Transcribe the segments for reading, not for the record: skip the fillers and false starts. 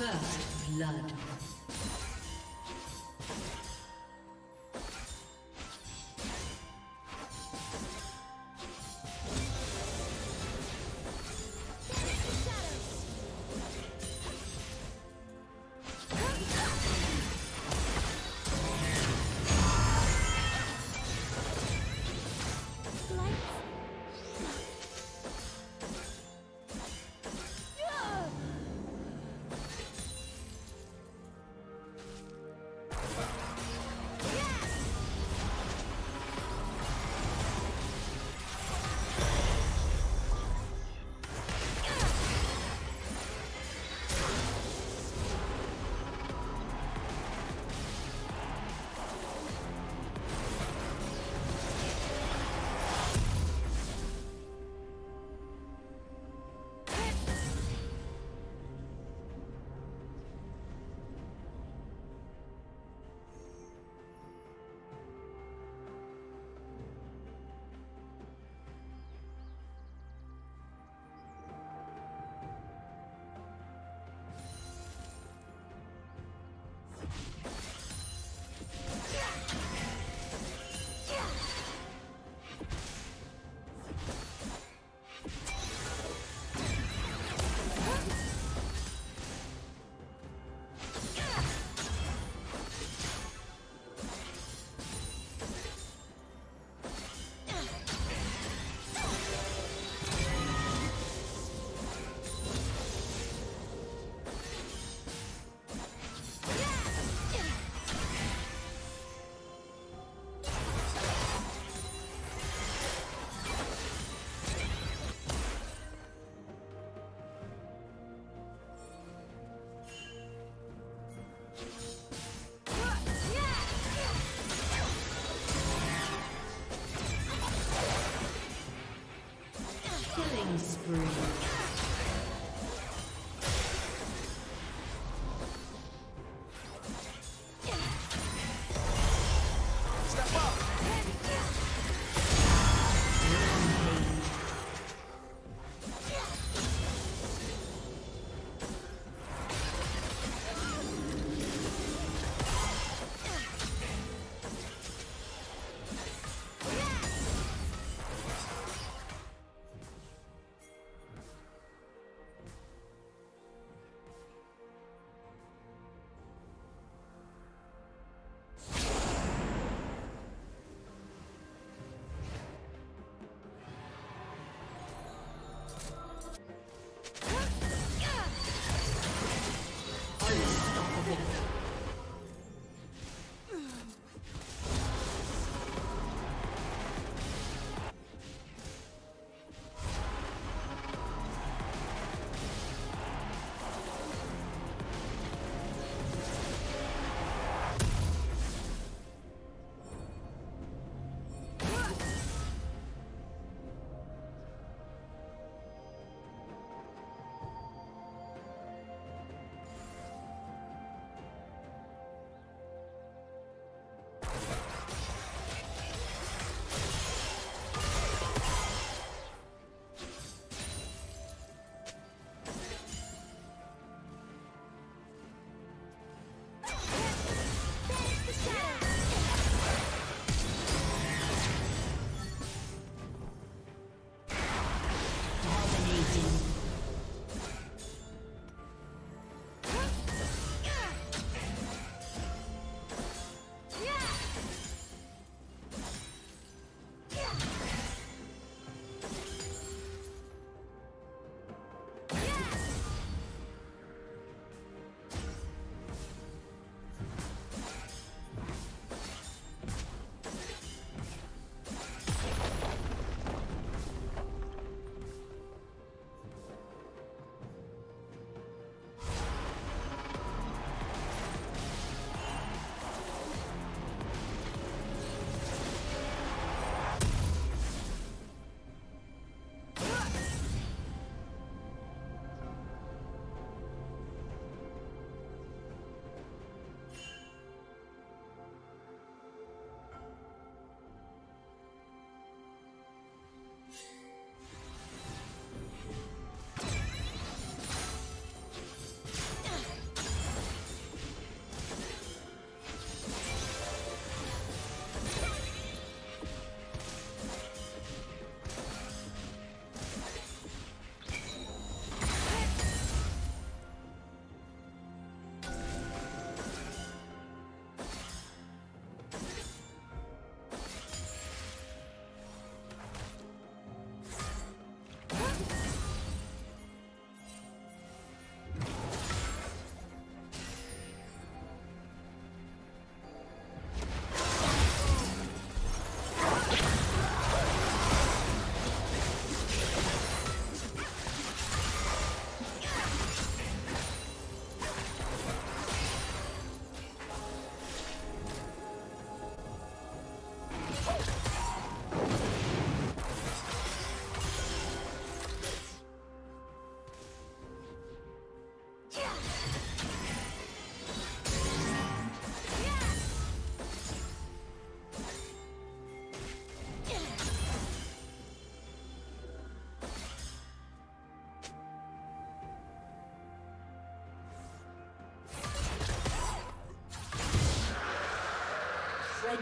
First blood.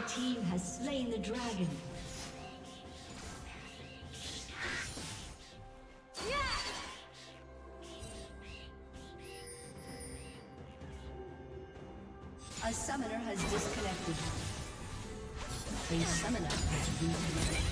team has slain the dragon. A summoner has disconnected. A summoner has reconnected.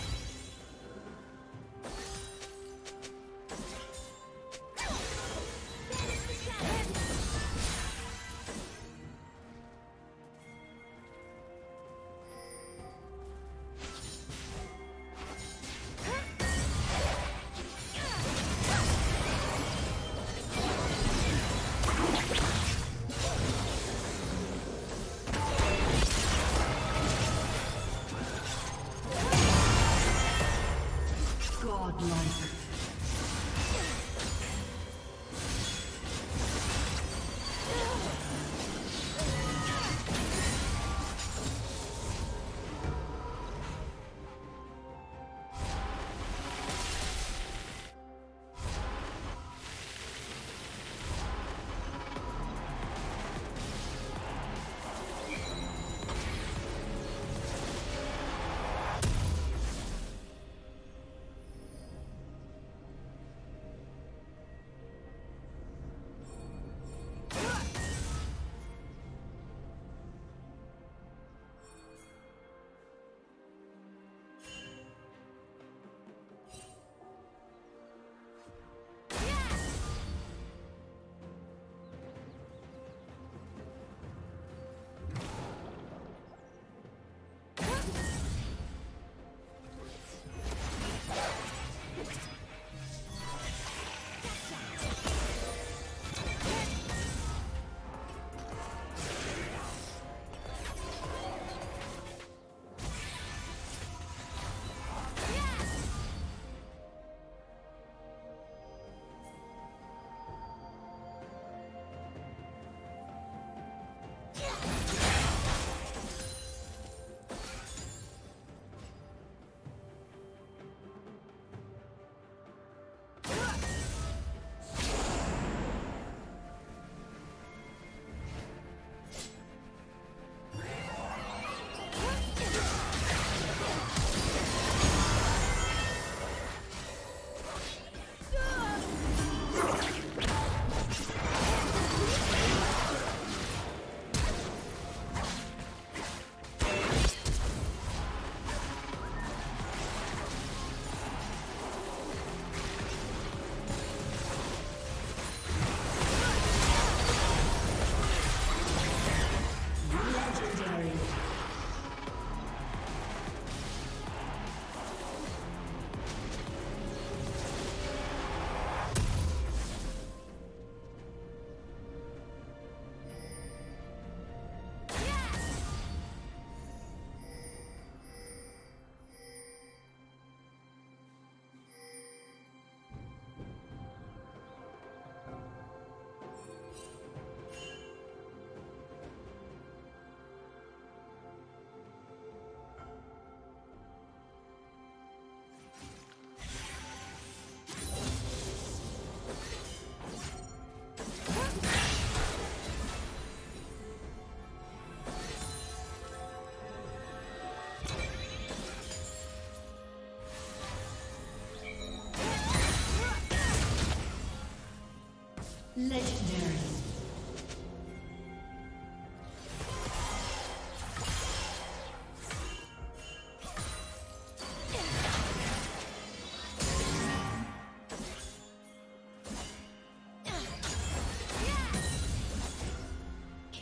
Legendary.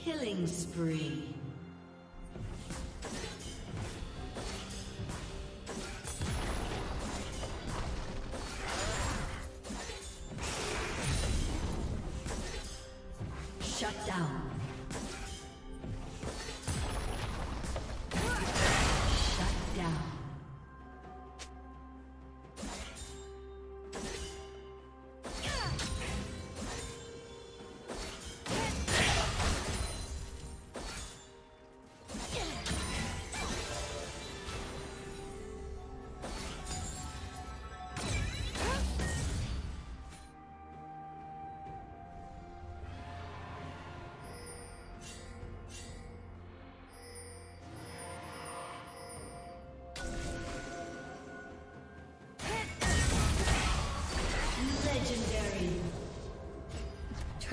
Killing spree. Shut down.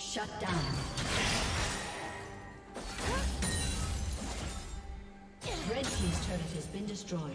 Shut down. Red team's turret has been destroyed.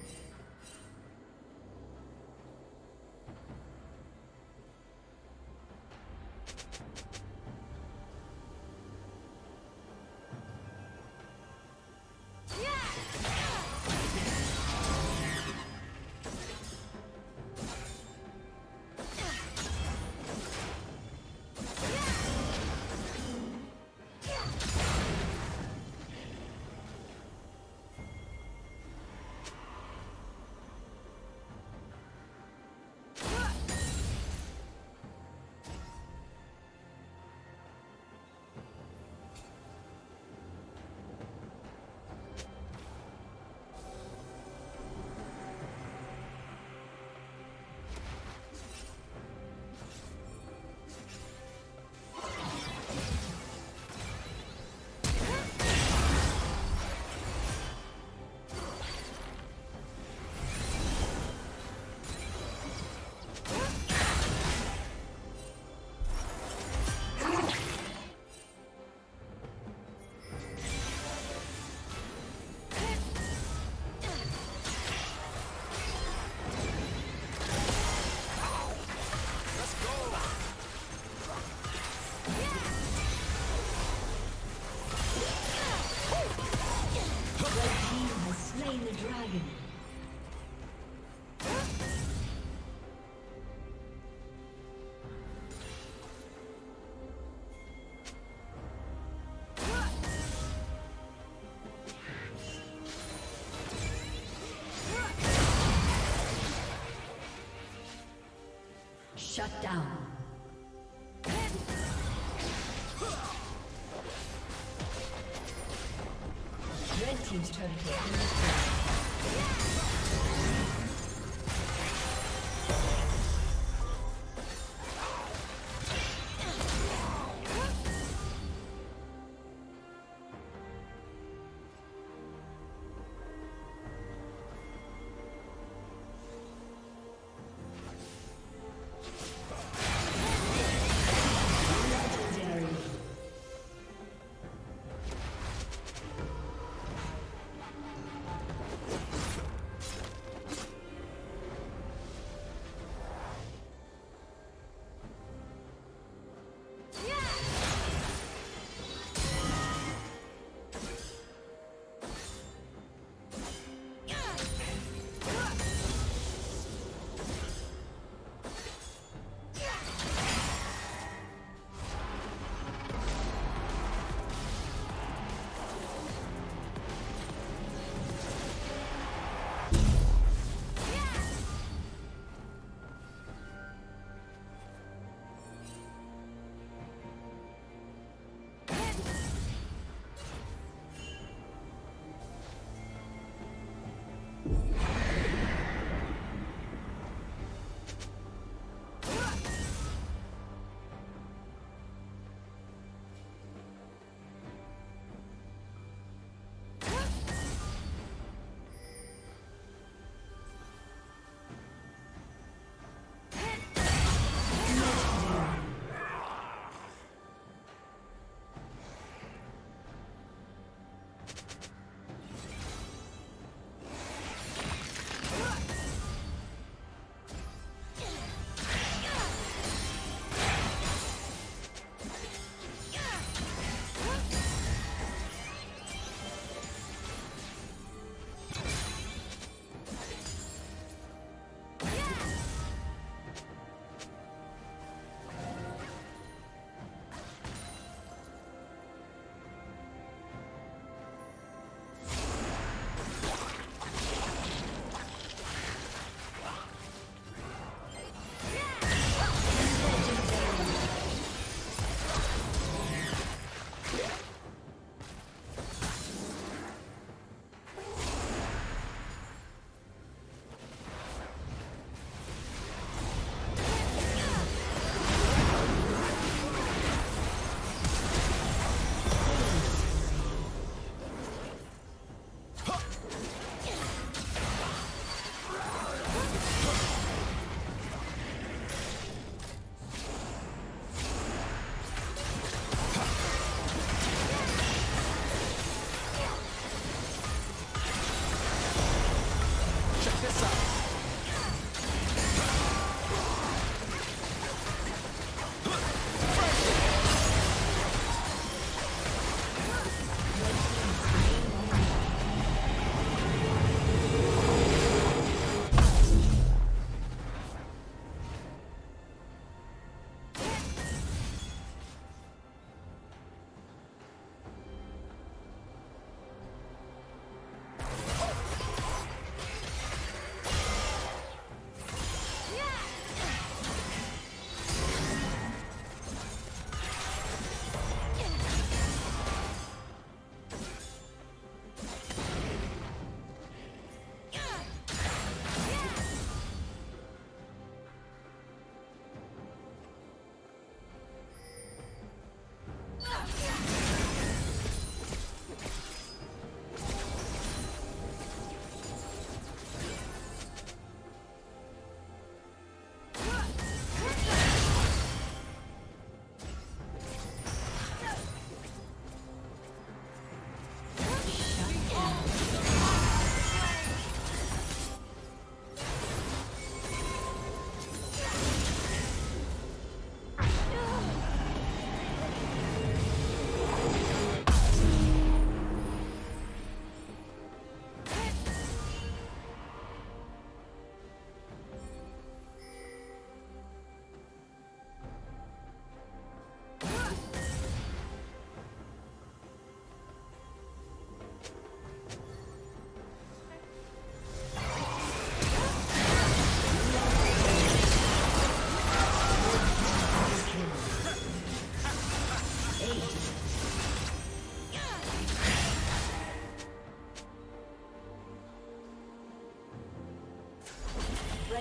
Shut down. Red team's turn here.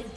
Red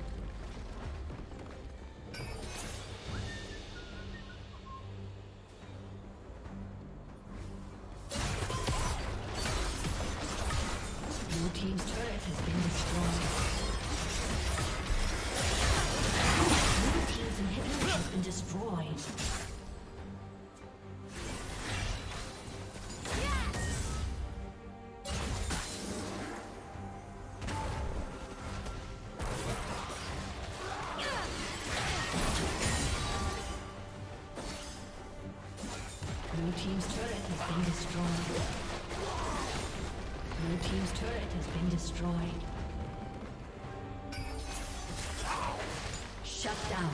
Shut down.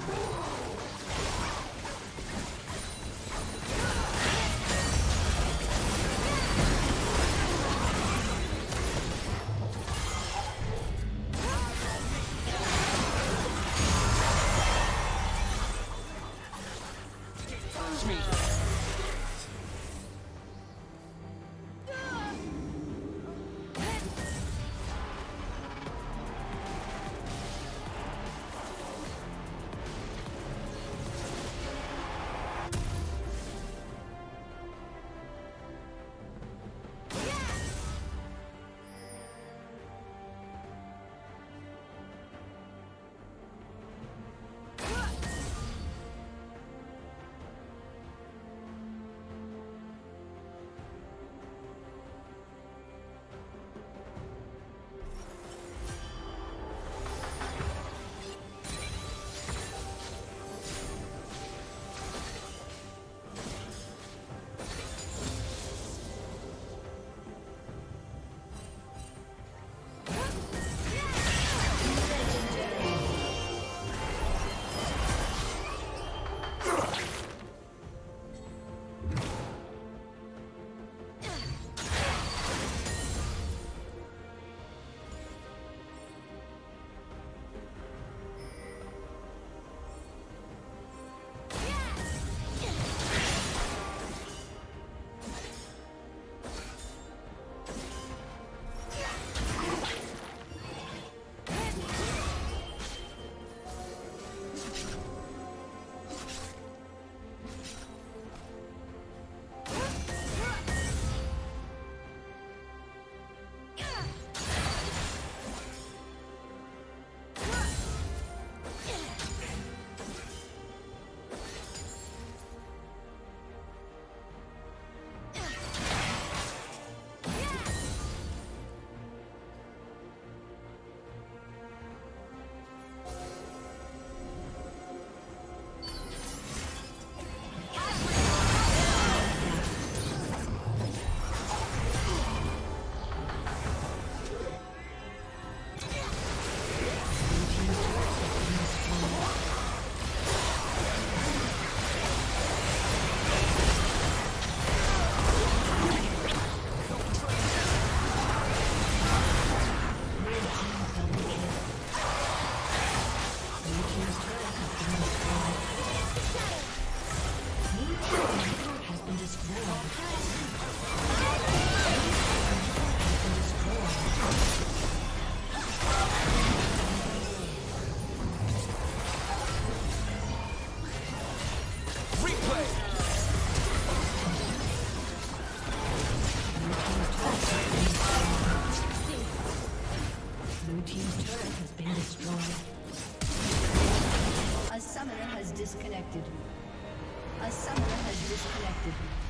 A summoner has disconnected.